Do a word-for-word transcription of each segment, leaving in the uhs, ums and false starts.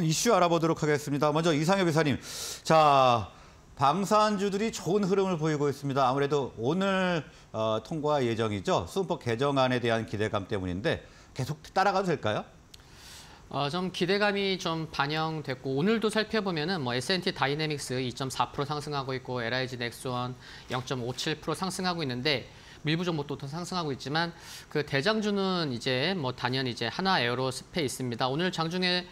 이슈 알아보도록 하겠습니다. 먼저 이상엽 이사님, 자 방산주들이 좋은 흐름을 보이고 있습니다. 아무래도 오늘 어, 통과 예정이죠. 수험법 개정안에 대한 기대감 때문인데 계속 따라가도 될까요? 어, 좀 기대감이 좀 반영됐고 오늘도 살펴보면은 뭐 에스엔티 다이내믹스 이 점 사 퍼센트 상승하고 있고 엘아이지 넥스원 영 점 오칠 퍼센트 상승하고 있는데. 밀부 종목도 더 상승하고 있지만 그 대장주는 이제 뭐 단연 이제 하나 에어로스페이스입니다. 오늘 장중에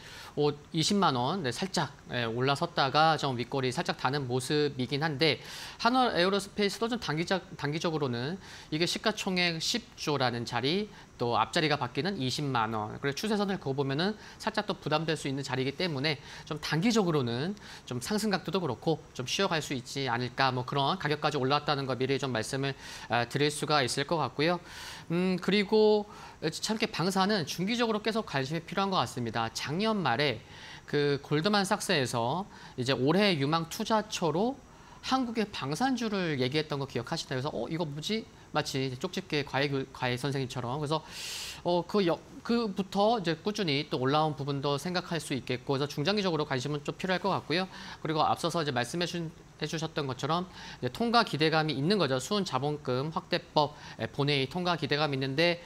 이십만 원 네, 살짝 올라섰다가 좀 윗꼬리 살짝 다는 모습이긴 한데 하나 에어로스페이스도 좀 단기적 단기적으로는 이게 시가총액 십 조라는 자리 또 앞자리가 바뀌는 이십만 원 그래서 추세선을 그거 보면은 살짝 또 부담될 수 있는 자리이기 때문에 좀 단기적으로는 좀 상승 각도도 그렇고 좀 쉬어갈 수 있지 않을까 뭐 그런 가격까지 올라왔다는 거 미리 좀 말씀을 드릴 수. 수가 있을 것 같고요. 음 그리고 참 이렇게 방사는 중기적으로 계속 관심이 필요한 것 같습니다. 작년 말에 그 골드만삭스에서 이제 올해 유망 투자처로 한국의 방산주를 얘기했던 거 기억하시나요? 그래서 어 이거 뭐지? 마치 쪽집게 과외 과외 선생님처럼 그래서 어 그 그부터 이제 꾸준히 또 올라온 부분도 생각할 수 있겠고 그래서 중장기적으로 관심은 좀 필요할 것 같고요. 그리고 앞서서 이제 말씀해 주신 해주셨던 것처럼 이제 통과 기대감이 있는 거죠. 순자본금 확대법 본회의 통과 기대감이 있는데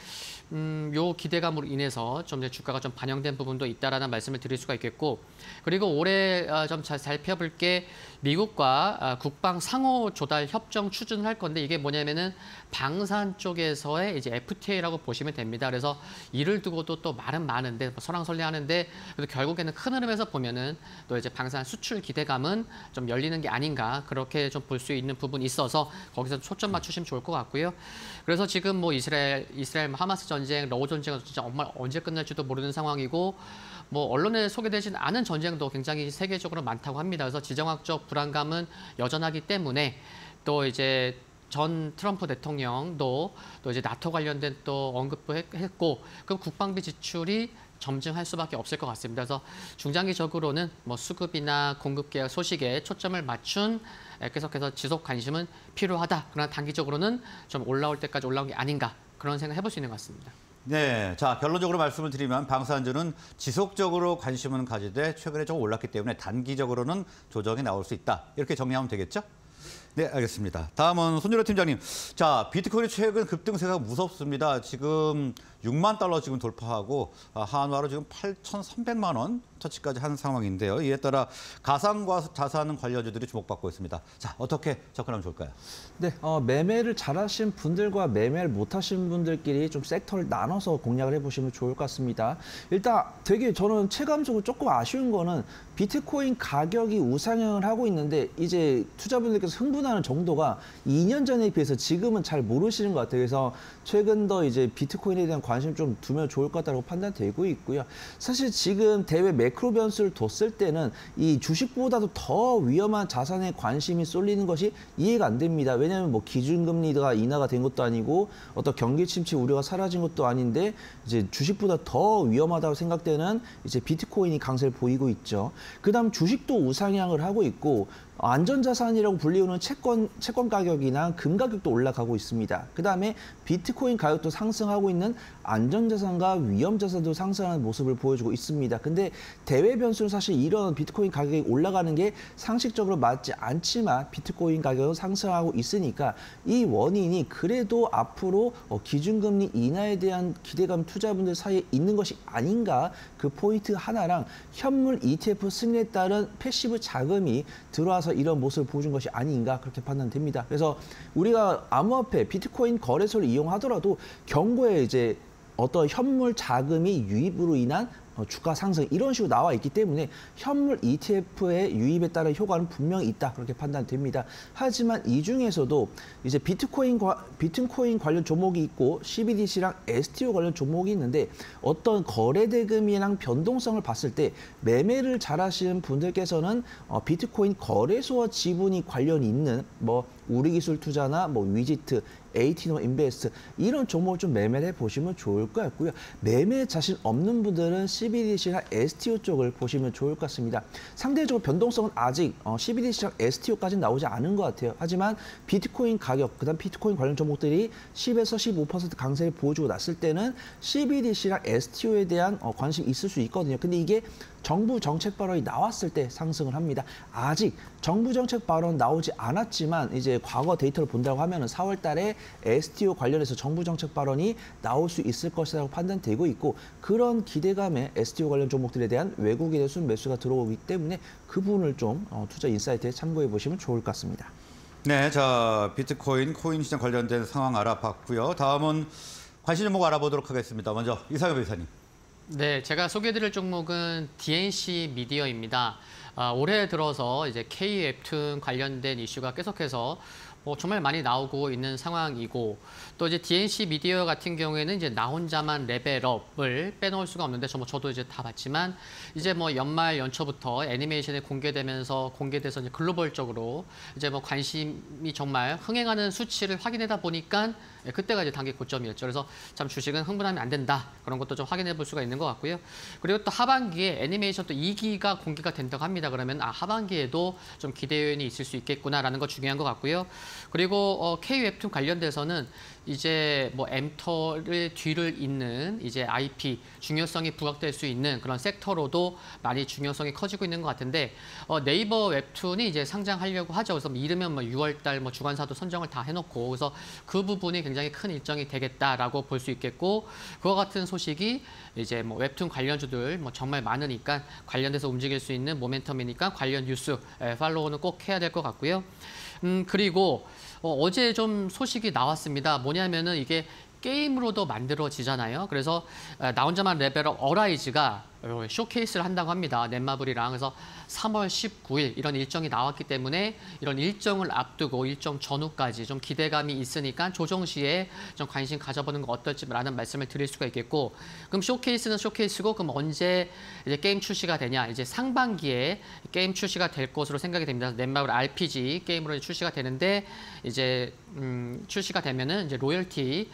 음, 요 기대감으로 인해서 좀 이제 주가가 좀 반영된 부분도 있다라는 말씀을 드릴 수가 있겠고 그리고 올해 좀 잘 살펴볼 게 미국과 국방 상호 조달 협정 추진을 할 건데 이게 뭐냐면은 방산 쪽에서의 이제 에프티에이라고 보시면 됩니다. 그래서 이를 두고도 또 말은 많은데 뭐 설랑설레하는데 그래도 결국에는 큰 흐름에서 보면은 또 이제 방산 수출 기대감은 좀 열리는 게 아닌가. 그렇게 좀 볼 수 있는 부분이 있어서 거기서 초점 맞추시면 좋을 것 같고요. 그래서 지금 뭐 이스라엘, 이스라엘 하마스 전쟁, 러우 전쟁은 진짜 정말 언제 끝날지도 모르는 상황이고 뭐 언론에 소개되진 않은 전쟁도 굉장히 세계적으로 많다고 합니다. 그래서 지정학적 불안감은 여전하기 때문에 또 이제 전 트럼프 대통령도 또 이제 나토 관련된 또 언급도 했고 그럼 국방비 지출이 점증할 수밖에 없을 것 같습니다. 그래서 중장기적으로는 뭐 수급이나 공급 계약 소식에 초점을 맞춘 계속해서 지속 관심은 필요하다. 그러나 단기적으로는 좀 올라올 때까지 올라온 게 아닌가 그런 생각 해볼 수 있는 것 같습니다. 네, 자 결론적으로 말씀을 드리면 방산주는 지속적으로 관심은 가지되 최근에 조금 올랐기 때문에 단기적으로는 조정이 나올 수 있다. 이렇게 정리하면 되겠죠? 네, 알겠습니다. 다음은 손준호 팀장님. 자, 비트코인이 최근 급등세가 무섭습니다. 지금 육만 달러 지금 돌파하고 한화로 지금 팔천삼백만 원 터치까지 한 상황인데요. 이에 따라 가상과 자산 관련주들이 주목받고 있습니다. 자, 어떻게 접근하면 좋을까요? 네, 어, 매매를 잘하신 분들과 매매를 못하신 분들끼리 좀 섹터를 나눠서 공략을 해보시면 좋을 것 같습니다. 일단 되게 저는 체감적으로 조금 아쉬운 거는 비트코인 가격이 우상향을 하고 있는데 이제 투자분들께서 흥분 하는 정도가 이 년 전에 비해서 지금은 잘 모르시는 것 같아요. 그래서 최근 더 이제 비트코인에 대한 관심 좀 두면 좋을 것 같다고 판단되고 있고요. 사실 지금 대외 매크로 변수를 뒀을 때는 이 주식보다도 더 위험한 자산에 관심이 쏠리는 것이 이해가 안 됩니다. 왜냐하면 뭐 기준금리가 인하가 된 것도 아니고 어떤 경기 침체 우려가 사라진 것도 아닌데 이제 주식보다 더 위험하다고 생각되는 이제 비트코인이 강세를 보이고 있죠. 그다음 주식도 우상향을 하고 있고. 안전자산이라고 불리우는 채권, 채권 가격이나 금 가격도 올라가고 있습니다. 그다음에 비트코인 가격도 상승하고 있는 안전자산과 위험자산도 상승하는 모습을 보여주고 있습니다. 근데 대외 변수는 사실 이런 비트코인 가격이 올라가는 게 상식적으로 맞지 않지만 비트코인 가격은 상승하고 있으니까 이 원인이 그래도 앞으로 기준금리 인하에 대한 기대감 투자분들 사이에 있는 것이 아닌가 그 포인트 하나랑 현물 이티에프 승리에 따른 패시브 자금이 들어와 이런 모습을 보여준 것이 아닌가 그렇게 판단됩니다. 그래서 우리가 암호화폐, 비트코인 거래소를 이용하더라도 경고에 이제 어떤 현물 자금이 유입으로 인한 주가 상승 이런 식으로 나와 있기 때문에 현물 이티에프의 유입에 따른 효과는 분명히 있다 그렇게 판단됩니다. 하지만 이 중에서도 이제 비트코인 비트코인 관련 종목이 있고 씨비디씨랑 에스티오 관련 종목이 있는데 어떤 거래 대금이랑 변동성을 봤을 때 매매를 잘하시는 분들께서는 비트코인 거래소와 지분이 관련이 있는 뭐 우리기술투자나 뭐 위지트 에이티노 인베스트 이런 종목을 좀 매매를 해보시면 좋을 것 같고요. 매매 자신 없는 분들은 씨비디씨나 에스티오 쪽을 보시면 좋을 것 같습니다. 상대적으로 변동성은 아직 씨비디씨랑 에스티오까지는 나오지 않은 것 같아요. 하지만 비트코인 가격, 그다음 비트코인 관련 종목들이 십에서 십오 퍼센트 강세를 보여주고 났을 때는 씨비디씨랑 에스티오에 대한 관심이 있을 수 있거든요. 근데 이게 정부 정책 발언이 나왔을 때 상승을 합니다. 아직 정부 정책 발언 나오지 않았지만 이제 과거 데이터를 본다고 하면은 사월 달에 에스티오 관련해서 정부 정책 발언이 나올 수 있을 것이라고 판단되고 있고 그런 기대감에 에스티오 관련 종목들에 대한 외국인의 순매수가 들어오기 때문에 그 부분을 좀 투자 인사이트에 참고해 보시면 좋을 것 같습니다. 네, 자 비트코인, 코인 시장 관련된 상황 알아봤고요. 다음은 관심 종목 알아보도록 하겠습니다. 먼저 이상엽 이사님. 네, 제가 소개해드릴 종목은 디엔씨 미디어입니다. 아, 올해 들어서 이제 K웹툰 관련된 이슈가 계속해서 뭐 정말 많이 나오고 있는 상황이고 또 이제 디엔씨 미디어 같은 경우에는 이제 나 혼자만 레벨업을 빼놓을 수가 없는데 저 뭐 저도 이제 다 봤지만 이제 뭐 연말 연초부터 애니메이션이 공개되면서 공개돼서 이제 글로벌적으로 이제 뭐 관심이 정말 흥행하는 수치를 확인하다 보니까 그때가 이제 단기 고점이었죠. 그래서 참 주식은 흥분하면 안 된다 그런 것도 좀 확인해 볼 수가 있는 것 같고요. 그리고 또 하반기에 애니메이션 또 이 기가 공개가 된다고 합니다. 그러면 아 하반기에도 좀 기대 요인이 있을 수 있겠구나라는 거 중요한 것 같고요. 그리고 어, K웹툰 관련돼서는 이제 뭐 엠터의 뒤를 잇는 이제 아이피 중요성이 부각될 수 있는 그런 섹터로도 많이 중요성이 커지고 있는 것 같은데 어, 네이버 웹툰이 이제 상장하려고 하죠. 그래서 뭐 이르면 뭐 유월 달 뭐 주간사도 선정을 다 해놓고 그래서 그 부분이 굉장히 큰 일정이 되겠다라고 볼 수 있겠고 그와 같은 소식이 이제 뭐 웹툰 관련주들 뭐 정말 많으니까 관련돼서 움직일 수 있는 모멘텀이니까 관련 뉴스 에, 팔로우는 꼭 해야 될 것 같고요. 음 그리고 어, 어제 좀 소식이 나왔습니다. 뭐냐면은 이게 게임으로도 만들어지잖아요. 그래서 나 혼자만 레벨업 어라이즈가 쇼케이스를 한다고 합니다. 넷마블이랑 그래서 삼월 십구일 이런 일정이 나왔기 때문에 이런 일정을 앞두고 일정 전후까지 좀 기대감이 있으니까 조정 시에 좀 관심 가져보는 거 어떨지라는 말씀을 드릴 수가 있겠고 그럼 쇼케이스는 쇼케이스고 그럼 언제 이제 게임 출시가 되냐 이제 상반기에 게임 출시가 될 것으로 생각이 됩니다. 넷마블 알피지 게임으로 출시가 되는데 이제 음, 출시가 되면은 이제 로열티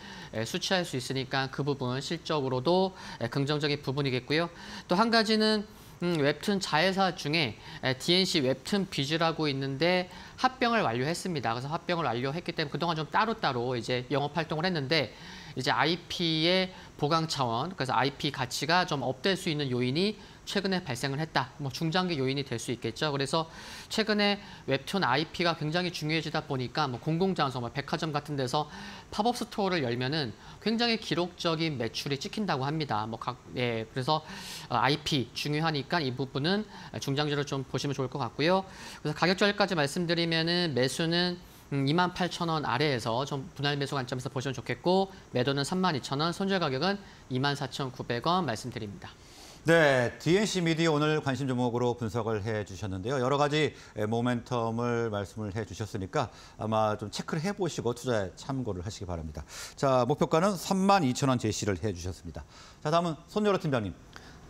수취할 수 있으니까 그 부분 실적으로도 긍정적인 부분이겠고요. 또 한 가지는 음, 웹툰 자회사 중에 디엔씨 웹툰 비즈라고 있는데 합병을 완료했습니다. 그래서 합병을 완료했기 때문에 그동안 좀 따로따로 이제 영업 활동을 했는데 이제 아이피의 보강 차원, 그래서 아이피 가치가 좀 업될 수 있는 요인이 최근에 발생을 했다. 뭐 중장기 요인이 될 수 있겠죠. 그래서 최근에 웹툰 아이피가 굉장히 중요해지다 보니까 뭐 공공장소, 뭐 백화점 같은 데서 팝업 스토어를 열면은 굉장히 기록적인 매출이 찍힌다고 합니다. 뭐 각, 예, 그래서 아이피 중요하니까 이 부분은 중장기로 좀 보시면 좋을 것 같고요. 그래서 가격 전략까지 말씀드리면은 매수는 이만 팔천 원 아래에서 좀 분할 매수 관점에서 보시면 좋겠고 매도는 삼만 이천 원, 손절 가격은 이만 사천 구백 원 말씀드립니다. 네, 디엔씨 미디어 오늘 관심 종목으로 분석을 해주셨는데요. 여러 가지 모멘텀을 말씀을 해주셨으니까 아마 좀 체크를 해보시고 투자에 참고를 하시기 바랍니다. 자, 목표가는 삼만 이천 원 제시를 해주셨습니다. 자, 다음은 손열아 팀장님.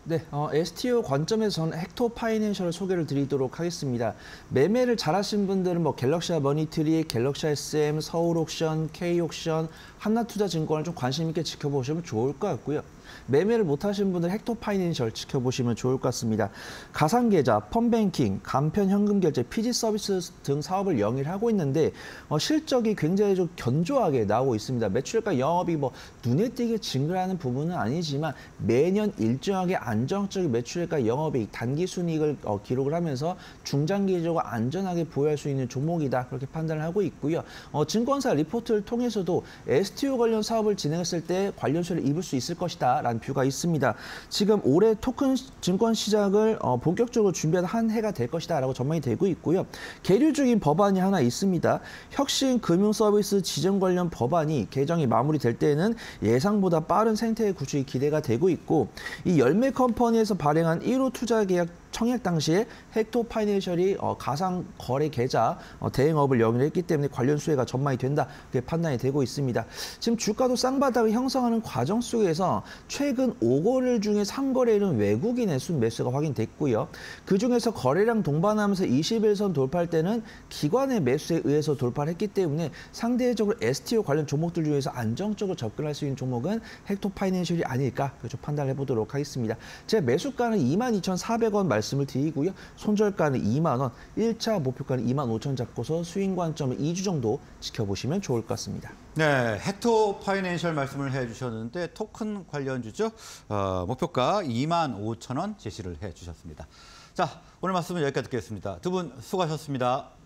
네, 어, 에스티오 관점에서는 헥토 파이낸셜을 소개를 드리도록 하겠습니다. 매매를 잘하신 분들은 뭐 갤럭시아 머니트리, 갤럭시아 에스엠, 서울옥션, K옥션, 한나투자증권을 좀 관심 있게 지켜보시면 좋을 것 같고요. 매매를 못하신 분들 헥토 파이낸셜 지켜보시면 좋을 것 같습니다. 가상계좌, 펀뱅킹, 간편현금결제, 피지 서비스 등 사업을 영위하고 있는데 어, 실적이 굉장히 좀 견조하게 나오고 있습니다. 매출과 영업이 뭐 눈에 띄게 증가하는 부분은 아니지만 매년 일정하게 안정적인 매출과 영업이익, 단기순이익을 어, 기록을 하면서 중장기적으로 안전하게 보유할 수 있는 종목이다 그렇게 판단을 하고 있고요. 어, 증권사 리포트를 통해서도 에스티오 관련 사업을 진행했을 때 관련 수혜를 입을 수 있을 것이다 라는 뷰가 있습니다. 지금 올해 토큰 증권 시작을 어, 본격적으로 준비한 한 해가 될 것이다 라고 전망이 되고 있고요. 계류 중인 법안이 하나 있습니다. 혁신금융서비스 지정 관련 법안이 개정이 마무리될 때에는 예상보다 빠른 생태계 구축이 기대가 되고 있고 이 열매컴퍼니에서 발행한 일 호 투자계약 청약 당시에 헥토 파이낸셜이 어, 가상 거래 계좌 어, 대행업을 영위했기 때문에 관련 수혜가 전망이 된다. 그게 판단이 되고 있습니다. 지금 주가도 쌍바닥을 형성하는 과정 속에서 최근 오 거래일 중에 삼 거래일은 외국인의 순매수가 확인됐고요. 그중에서 거래량 동반하면서 이십 일선 돌파할 때는 기관의 매수에 의해서 돌파를 했기 때문에 상대적으로 에스티오 관련 종목들 중에서 안정적으로 접근할 수 있는 종목은 헥토 파이낸셜이 아닐까 좀 판단을 해보도록 하겠습니다. 제 매수가는 이만 이천사백 원 말씀을 드리고요. 손절가는 이만 원, 일 차 목표가는 이만 오천 원 잡고서 수익 관점을 이 주 정도 지켜보시면 좋을 것 같습니다. 네, 헥토 파이낸셜 말씀을 해주셨는데 토큰 관련주죠. 어, 목표가 이만 오천 원 제시를 해주셨습니다. 자, 오늘 말씀은 여기까지 듣겠습니다. 두 분 수고하셨습니다.